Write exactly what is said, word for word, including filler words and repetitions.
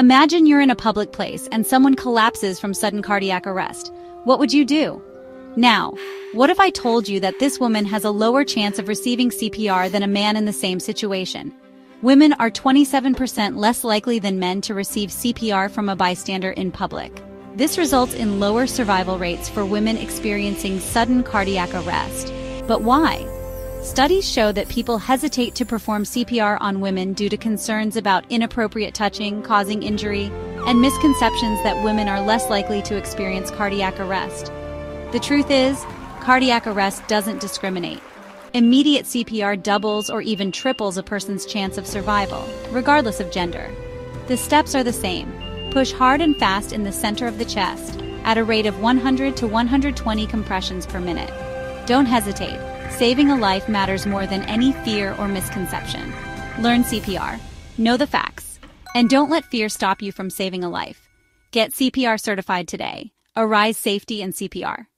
Imagine you're in a public place and someone collapses from sudden cardiac arrest. What would you do? Now, what if I told you that this woman has a lower chance of receiving C P R than a man in the same situation? Women are twenty-seven percent less likely than men to receive C P R from a bystander in public. This results in lower survival rates for women experiencing sudden cardiac arrest. But why? Studies show that people hesitate to perform C P R on women due to concerns about inappropriate touching causing injury and misconceptions that women are less likely to experience cardiac arrest. The truth is, cardiac arrest doesn't discriminate. Immediate C P R doubles or even triples a person's chance of survival, regardless of gender. The steps are the same. Push hard and fast in the center of the chest at a rate of one hundred to one hundred twenty compressions per minute. Don't hesitate. Saving a life matters more than any fear or misconception. Learn C P R, know the facts, and don't let fear stop you from saving a life. Get C P R certified today. Arise Safety and C P R.